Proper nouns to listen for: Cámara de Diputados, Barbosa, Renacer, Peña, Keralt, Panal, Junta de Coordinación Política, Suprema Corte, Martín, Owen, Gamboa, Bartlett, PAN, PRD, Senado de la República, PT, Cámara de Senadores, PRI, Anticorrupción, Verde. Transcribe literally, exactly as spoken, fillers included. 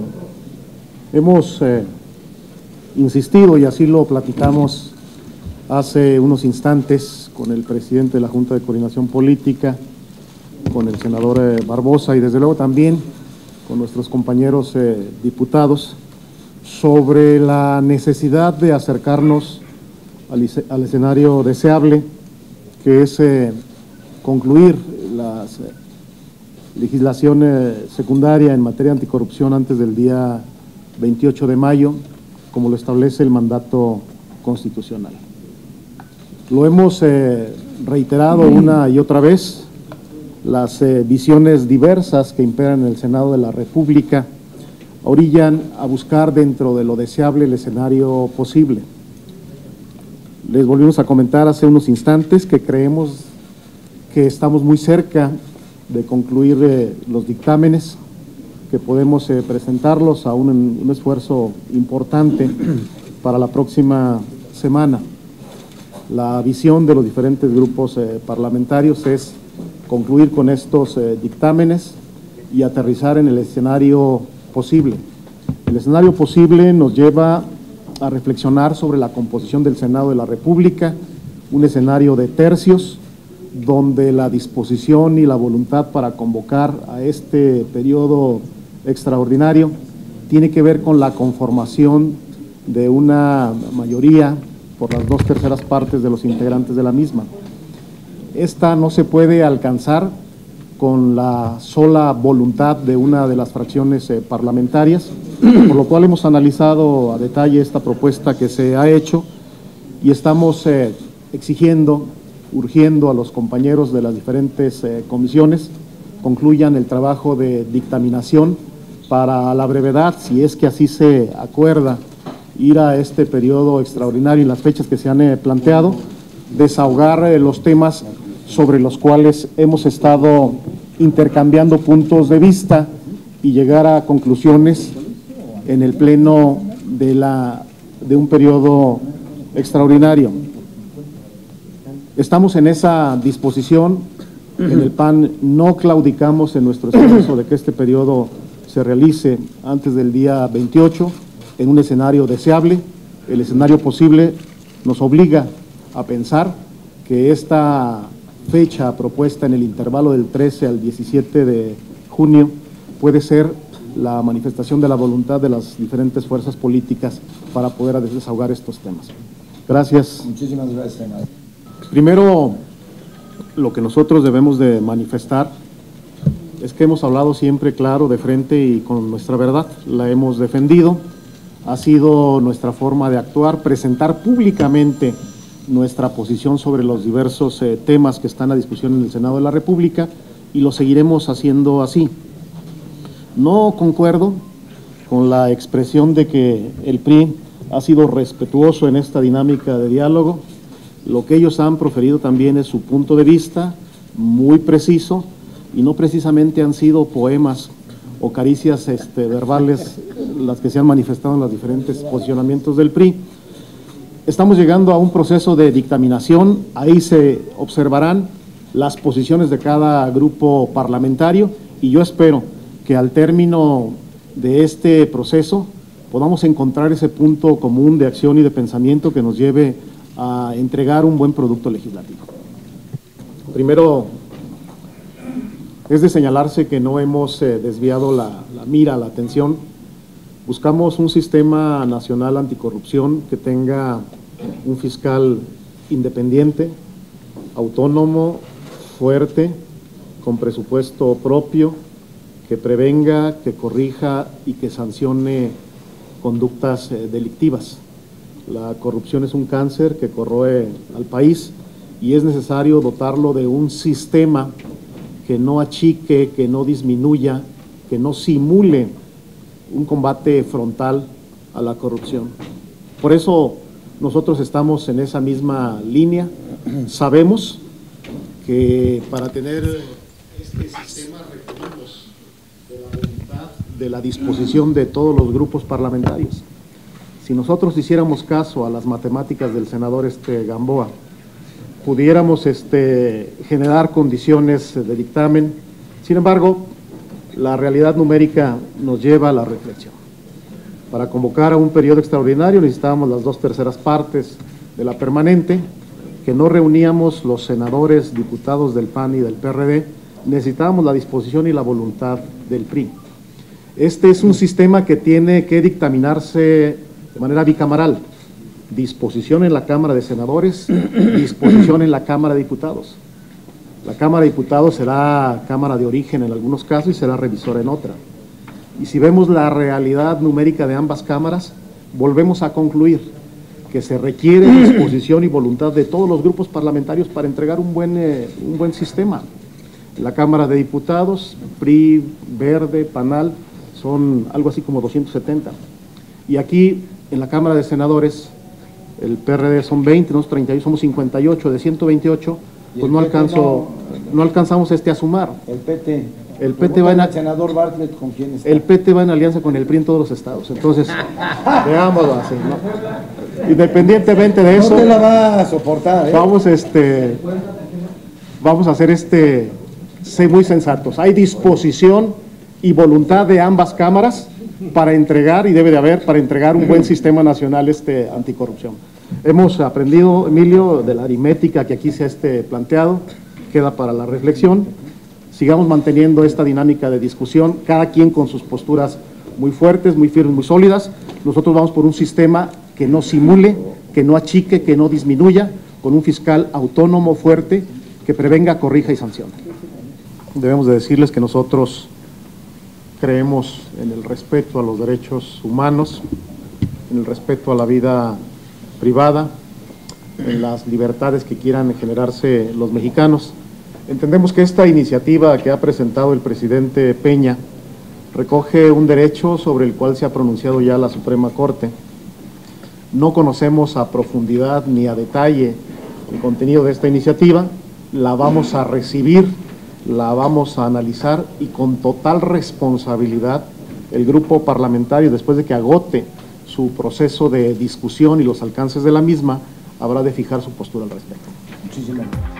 la, hemos eh, insistido, y así lo platicamos hace unos instantes con el presidente de la Junta de Coordinación Política, con el senador eh, Barbosa y desde luego también con nuestros compañeros eh, diputados, sobre la necesidad de acercarnos al, al escenario deseable, que es eh, concluir las eh, legislación eh, secundaria en materia de anticorrupción antes del día veintiocho de mayo, como lo establece el mandato constitucional. Lo hemos eh, reiterado una y otra vez, las eh, visiones diversas que imperan en el Senado de la República orillan a buscar dentro de lo deseable el escenario posible. Les volvimos a comentar hace unos instantes que creemos que estamos muy cerca de concluir eh, los dictámenes, que podemos eh, presentarlos aún en un esfuerzo importante para la próxima semana. La visión de los diferentes grupos eh, parlamentarios es concluir con estos eh, dictámenes y aterrizar en el escenario posible. El escenario posible nos lleva a reflexionar sobre la composición del Senado de la República, un escenario de tercios, donde la disposición y la voluntad para convocar a este periodo extraordinario tiene que ver con la conformación de una mayoría por las dos terceras partes de los integrantes de la misma. Esta no se puede alcanzar con la sola voluntad de una de las fracciones eh, parlamentarias, por lo cual hemos analizado a detalle esta propuesta que se ha hecho y estamos eh, exigiendo, urgiendo a los compañeros de las diferentes eh, comisiones, concluyan el trabajo de dictaminación para a la brevedad, si es que así se acuerda, ir a este periodo extraordinario y las fechas que se han eh, planteado, desahogar eh, los temas sobre los cuales hemos estado intercambiando puntos de vista y llegar a conclusiones en el pleno de, la, de un periodo extraordinario. Estamos en esa disposición, en el P A N no claudicamos en nuestro esfuerzo de que este periodo se realice antes del día veintiocho, en un escenario deseable. El escenario posible nos obliga a pensar que esta fecha propuesta en el intervalo del trece al diecisiete de junio puede ser la manifestación de la voluntad de las diferentes fuerzas políticas para poder desahogar estos temas. Gracias. Muchísimas gracias, senador. Primero, lo que nosotros debemos de manifestar es que hemos hablado siempre claro, de frente y con nuestra verdad, la hemos defendido, ha sido nuestra forma de actuar, presentar públicamente nuestra posición sobre los diversos eh, temas que están a discusión en el Senado de la República y lo seguiremos haciendo así. No concuerdo con la expresión de que el P R I ha sido respetuoso en esta dinámica de diálogo. Lo que ellos han proferido también es su punto de vista, muy preciso, y no precisamente han sido poemas o caricias este, verbales las que se han manifestado en los diferentes posicionamientos del P R I. Estamos llegando a un proceso de dictaminación, ahí se observarán las posiciones de cada grupo parlamentario, y yo espero que al término de este proceso podamos encontrar ese punto común de acción y de pensamiento que nos lleve a entregar un buen producto legislativo. Primero, es de señalarse que no hemos eh, desviado la, la mira, la atención. Buscamos un sistema nacional anticorrupción que tenga un fiscal independiente, autónomo, fuerte, con presupuesto propio, que prevenga, que corrija y que sancione conductas eh, delictivas. La corrupción es un cáncer que corroe al país y es necesario dotarlo de un sistema que no achique, que no disminuya, que no simule un combate frontal a la corrupción. Por eso nosotros estamos en esa misma línea. Sabemos que para tener este sistema requerimos de la voluntad, de la disposición de todos los grupos parlamentarios. Si nosotros hiciéramos caso a las matemáticas del senador este, Gamboa, pudiéramos este, generar condiciones de dictamen. Sin embargo, la realidad numérica nos lleva a la reflexión. Para convocar a un periodo extraordinario necesitábamos las dos terceras partes de la permanente, que no reuníamos los senadores, diputados del P A N y del P R D, necesitábamos la disposición y la voluntad del P R I. Este es un sistema que tiene que dictaminarse de manera bicameral, disposición en la Cámara de Senadores, disposición en la Cámara de Diputados. La Cámara de Diputados será Cámara de origen en algunos casos y será revisora en otra. Y si vemos la realidad numérica de ambas cámaras, volvemos a concluir que se requiere disposición y voluntad de todos los grupos parlamentarios para entregar un buen, eh, un buen sistema. La Cámara de Diputados, P R I, Verde, Panal, son algo así como doscientos setenta. Y aquí, en la Cámara de Senadores, el P R D son veinte, nosotros treinta y ocho, somos cincuenta y ocho, de ciento veintiocho, pues no, alcanzo, no, no alcanzamos este a sumar. El P T. El P T va en, al senador Bartlett, ¿con quién está? El P T va en alianza con el P R I en todos los estados, entonces veámoslo así, ¿no? Independientemente de eso, no te la va a soportar, ¿eh? Vamos este vamos a ser este ser muy sensatos. Hay disposición y voluntad de ambas cámaras para entregar, y debe de haber, para entregar un buen sistema nacional este anticorrupción. Hemos aprendido, Emilio, de la aritmética que aquí se ha este planteado, queda para la reflexión. Sigamos manteniendo esta dinámica de discusión, cada quien con sus posturas muy fuertes, muy firmes, muy sólidas. Nosotros vamos por un sistema que no simule, que no achique, que no disminuya, con un fiscal autónomo, fuerte, que prevenga, corrija y sancione. Debemos de decirles que nosotros creemos en el respeto a los derechos humanos, en el respeto a la vida privada, en las libertades que quieran generarse los mexicanos. Entendemos que esta iniciativa que ha presentado el presidente Peña recoge un derecho sobre el cual se ha pronunciado ya la Suprema Corte. No conocemos a profundidad ni a detalle el contenido de esta iniciativa, la vamos a recibir, la vamos a analizar y con total responsabilidad el grupo parlamentario, después de que agote su proceso de discusión y los alcances de la misma, habrá de fijar su postura al respecto. Muchísimas gracias.